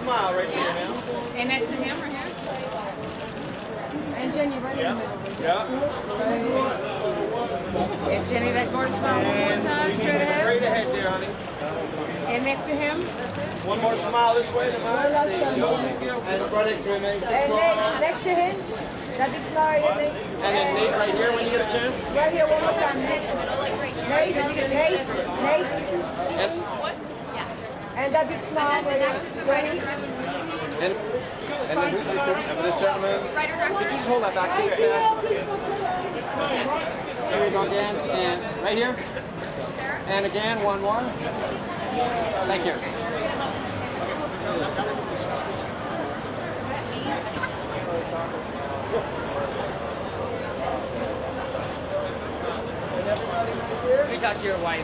Smile right there, man. And next to him right here. And Jenny right in the middle. Yeah. And Jenny, that gorgeous smile one more time. Straight ahead there, honey. And next to him. One more smile this way. And next to him. That big smile right there. And then Nate right here when you get a chance. Right here one more time, Nate. Nate. And that big smile. And then who's this gentleman? Could you just hold that back to your head? Here we go again. And right here. And again, one more. Thank you. Let me talk to your wife.